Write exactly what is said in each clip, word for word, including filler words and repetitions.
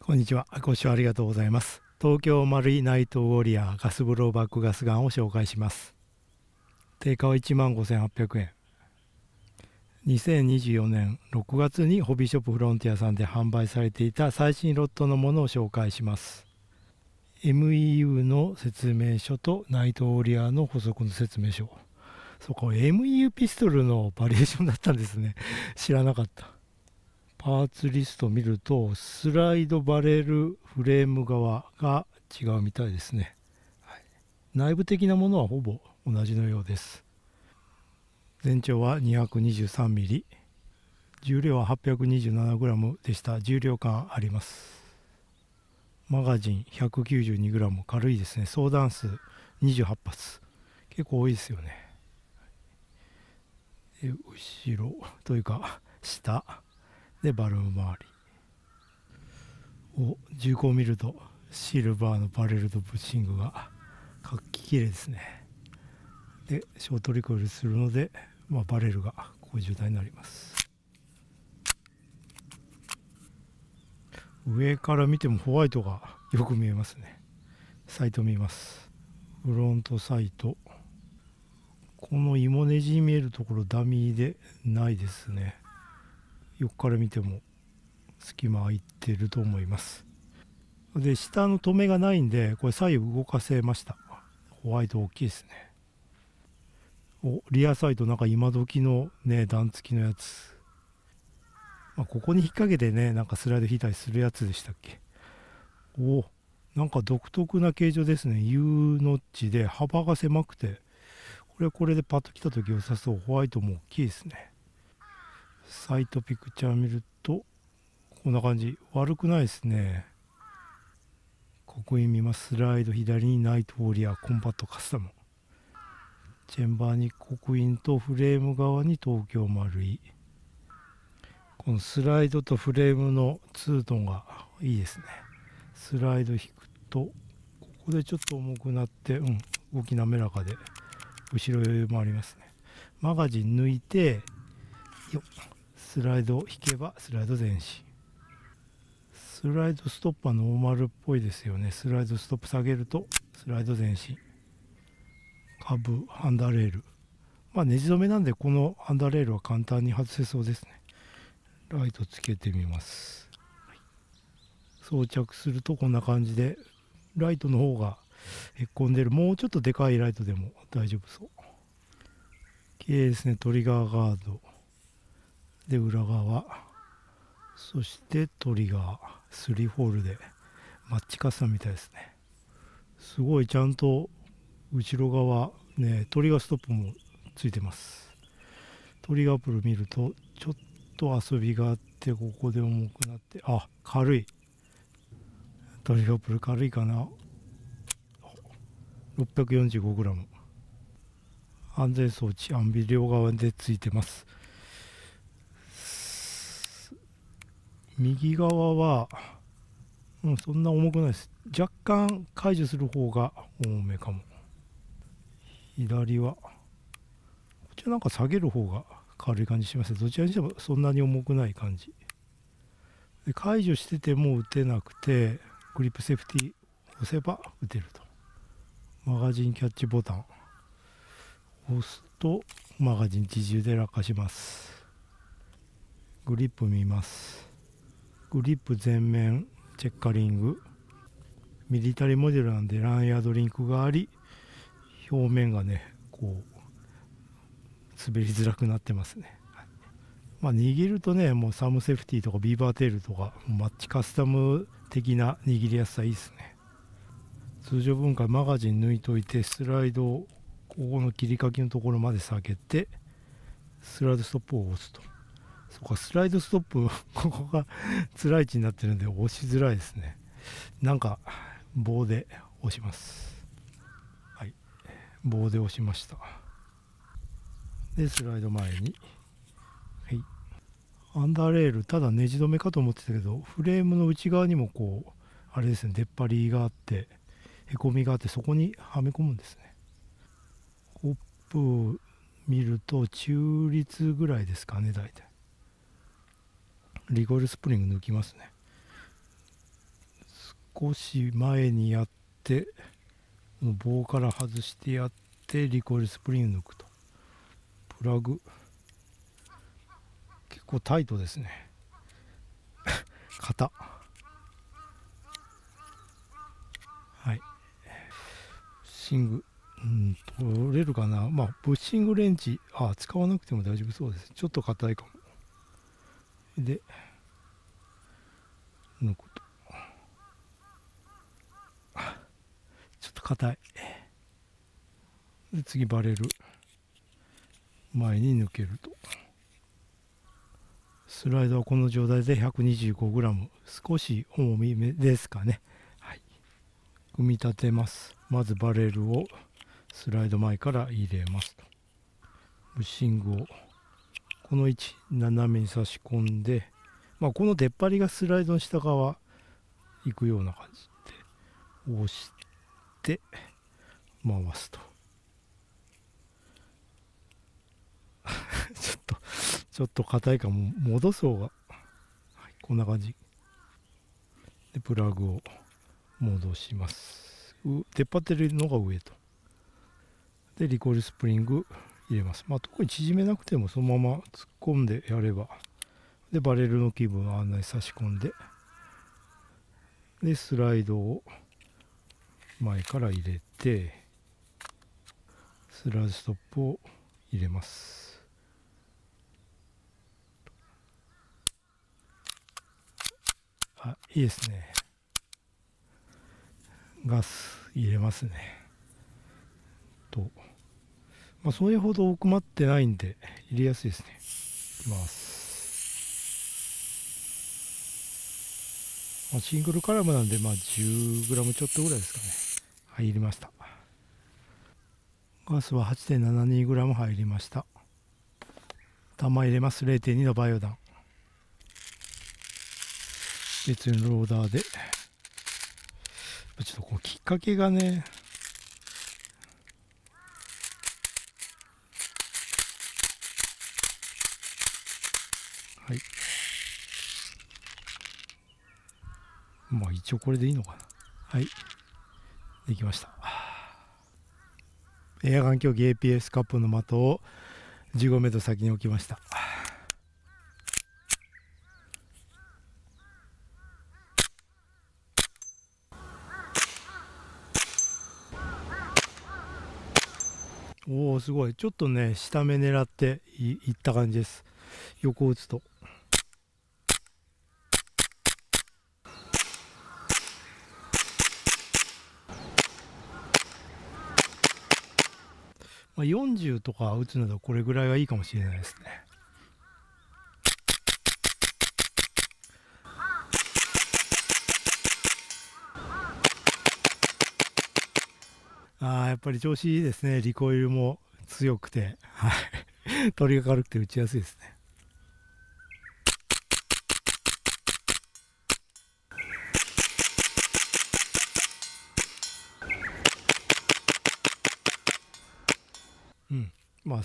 こんにちは。ご視聴ありがとうございます。東京マルイナイトウォリアーガスブローバックガスガンを紹介します。定価はいちまんごせんはっぴゃくえん。にせんにじゅうよねんろくがつにホビーショップフロンティアさんで販売されていた最新ロットのものを紹介します。 エムイーユー の説明書とナイトウォリアーの補足の説明書。そこ エムイーユー ピストルのバリエーションだったんですね。知らなかった。パーツリストを見るとスライドバレルフレーム側が違うみたいですね、はい、内部的なものはほぼ同じのようです。全長は にひゃくにじゅうさんミリ、 重量は はっぴゃくにじゅうななグラム でした。重量感あります。マガジン ひゃくきゅうじゅうにグラム、 軽いですね。装弾数にじゅうはちぱつ、結構多いですよね。で後ろというか下でバルーン周りを、銃口を見るとシルバーのバレルとブッシングが活気きれいですね。でショートリコイルするので、まあ、バレルがここ重大になります。上から見てもホワイトがよく見えますね。サイト見ます。フロントサイト、この芋ネジに見えるところダミーでないですね。横から見ても隙間空いてると思います。で下の止めがないんで、これ左右動かせました。ホワイト大きいですね。おリアサイド、なんか今時のね段付きのやつ、まあ、ここに引っ掛けてね、なんかスライド引いたりするやつでしたっけ。おなんか独特な形状ですね。 U ノッチで幅が狭くて、これはこれでパッと来た時良さそう。ホワイトも大きいですね。サイトピクチャー見るとこんな感じ、悪くないですね。ここに見ます。スライド左にナイトウォリアーコンパクトカスタム、チェンバーに刻印とフレーム側に東京丸い。このスライドとフレームのツートンがいいですね。スライド引くとここでちょっと重くなって、うん動き滑らかで後ろ余裕もありますね。マガジン抜いてよっ、スライドを引けばスライド前進。スライドストップはノーマルっぽいですよね。スライドストップ下げるとスライド前進。カブハンダーレール、まあネジ止めなんでこのハンダーレールは簡単に外せそうですね。ライトつけてみます。装着するとこんな感じで、ライトの方がへっこんでる。もうちょっとでかいライトでも大丈夫そう。綺麗ですね。トリガーガードで裏側、そしてトリガースリーホールでマッチカスタムみたいですね。すごいちゃんと後ろ側ね、トリガーストップもついてます。トリガープル見るとちょっと遊びがあって、ここで重くなって、あ軽い。トリガープル軽いかな。 ろっぴゃくよんじゅうごグラム、 安全装置アンビ両側でついてます。右側は、うん、そんな重くないです。若干解除する方が重めかも。左はこちらなんか下げる方が軽い感じします。どちらにしてもそんなに重くない感じで、解除してても打てなくて、グリップセーフティー押せば打てると。マガジンキャッチボタン押すとマガジン自重で落下します。グリップ見ます。グリップ全面チェッカリング、ミリタリーモデルなんでランヤードリンクがあり、表面がねこう滑りづらくなってますね、はい、まあ握るとね、もうサムセーフティーとかビーバーテールとかマッチカスタム的な握りやすさいいですね。通常分解マガジン抜いといて、スライドをここの切り欠きのところまで下げてスライドストップを押すと。そこスライドストップここがつらい位置になってるんで押しづらいですね。なんか棒で押します。はい棒で押しました。でスライド前に、はいアンダーレール、ただネジ止めかと思ってたけど、フレームの内側にもこうあれですね、出っ張りがあってへこみがあって、そこにはめ込むんですね。コップ見ると中立ぐらいですかね。大体リコイルスプリング抜きますね。少し前にやって棒から外してやってリコイルスプリング抜くと、プラグ結構タイトですね型はい、シング、うん、取れるかな。まあブッシングレンチ、あ、使わなくても大丈夫そうです。ちょっと硬いかも。で抜くとちょっと硬い。で次バレル前に抜けると、スライドはこの状態で ひゃくにじゅうごグラム、 少し重みめですかね。はい、組み立てます。まずバレルをスライド前から入れます。ブッシングをこの位置斜めに差し込んで、まあ、この出っ張りがスライドの下側行くような感じで押して回すとちょっとちょっと硬いかも。戻す方が、はい、こんな感じでプラグを戻します。出っ張ってるのが上と。でリコイルスプリング入れます。まあ、特に縮めなくてもそのまま突っ込んでやれば。でバレルの基部を穴に差し込んで、でスライドを前から入れてスライドストップを入れます。あ、いいですね。ガス入れますねと。まあ、それほど奥まってないんで入れやすいですね。いきます。まあ、シングルカラムなんで、まあ、じゅうグラム ちょっとぐらいですかね。入りました。ガスは はちてんななにグラム 入りました。玉入れます。れいてんに のバイオ弾。別にローダーで。ちょっとこうきっかけがね、はい、まあ一応これでいいのかな。はい、できました。エアガン競技 エーピーエス カップの的をじゅうごメートル先に置きました。おお、すごい。ちょっとね下目狙っていった感じです。横打つとまあよんじゅうとか打つのでこれぐらいがいいかもしれないですね。あー、やっぱり調子いいですね。リコイルも強くて、はい、取りが軽くて打ちやすいですね。うん、まあ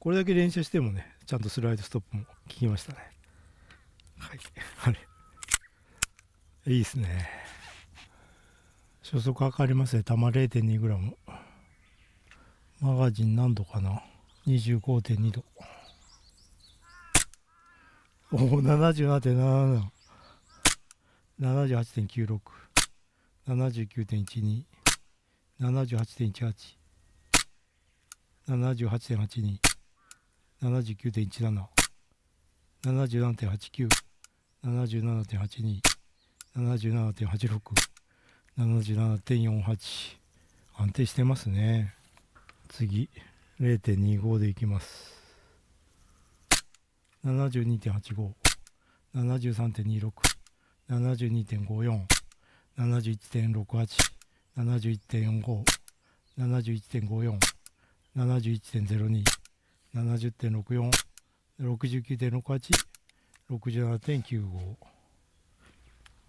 これだけ練習してもね、ちゃんとスライドストップも効きましたね。はい、あれいいですね。初速測りますね。玉 れいてんにグラム。マガジン何度かな。にじゅうごてんにど。おお、ななじゅうななてんななな。ななじゅうはちてんきゅうろく。ななじゅうきゅうてんいちに。ななじゅうはちてんいちはち。ななじゅうはちてんはちに。ななじゅうきゅうてんいちなな。ななじゅうななてんはちきゅう。ななじゅうななてんはちに。ななじゅうななてんはちろく。ななじゅうななてんよんはち。 安定してますね。次 れいてんにご でいきます。 ななじゅうにてんはちご。 ななじゅうさんてんにろく。 ななじゅうにてんごよん。 ななじゅういちてんろくはち。 ななじゅういちてんよんご。 ななじゅういちてんごよん。 ななじゅういちてんぜろに。 ななじゅうてんろくよん。 ろくじゅうきゅうてんろくはち。 ろくじゅうななてんきゅうご。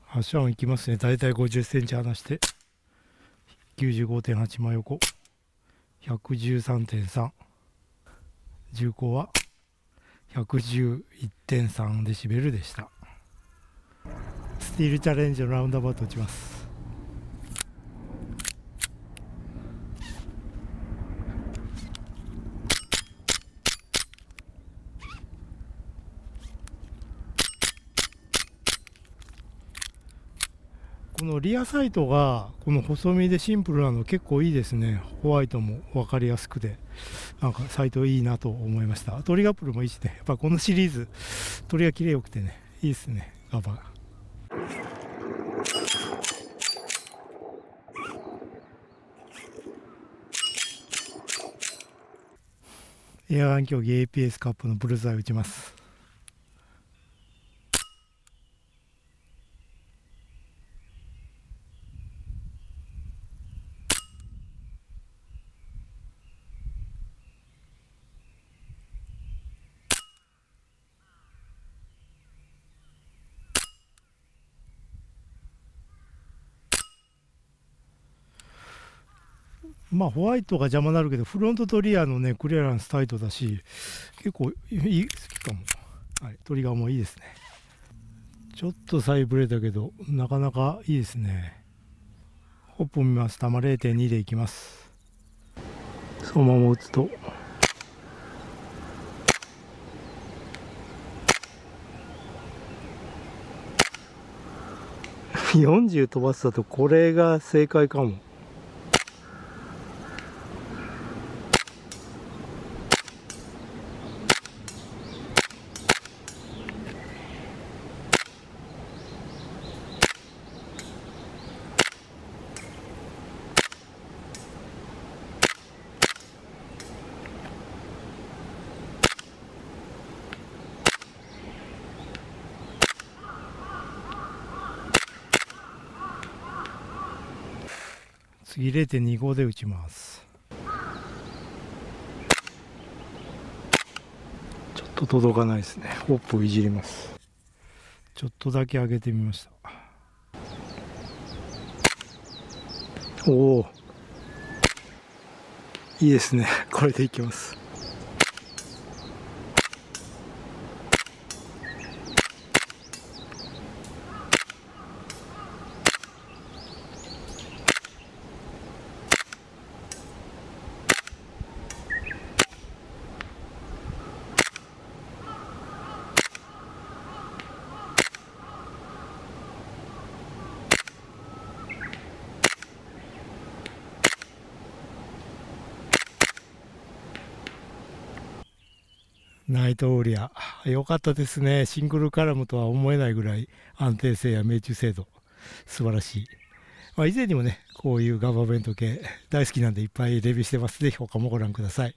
発射音いきますね。だいたいごじゅっセンチ離して きゅうじゅうごてんはち 真横。 ひゃくじゅうさんてんさん。重厚は ひゃくじゅういってんさんデシベル でした。スティールチャレンジのラウンドアバウト打ちます。このリアサイトがこの細身でシンプルなの結構いいですね。ホワイトも分かりやすくてなんかサイトいいなと思いました。鳥がプルもいいしね、やっぱこのシリーズ鳥が綺麗よくてね、いいですねガバが。エアガン競技 エーピーエス カップのブルズアイ打ちます。まあホワイトが邪魔になるけど、フロントとリアのねクリアランスタイトだし結構いい好きかも、はい、トリガーもいいですね。ちょっとサイブレだけどなかなかいいですね。ホップを見ます。玉 れいてんに でいきます。そのまま打つとよんじゅう飛ばすだとこれが正解かも。次 れいてんにご で打ちます。ちょっと届かないですね。ホップをいじります。ちょっとだけ上げてみました。おおいいですね。これでいきます。ナイトウォリアー良かったですね。シングルカラムとは思えないぐらい安定性や命中精度素晴らしい、まあ、以前にもねこういうガバメント系大好きなんでいっぱいレビューしてます。是非他もご覧ください。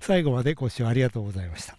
最後までご視聴ありがとうございました。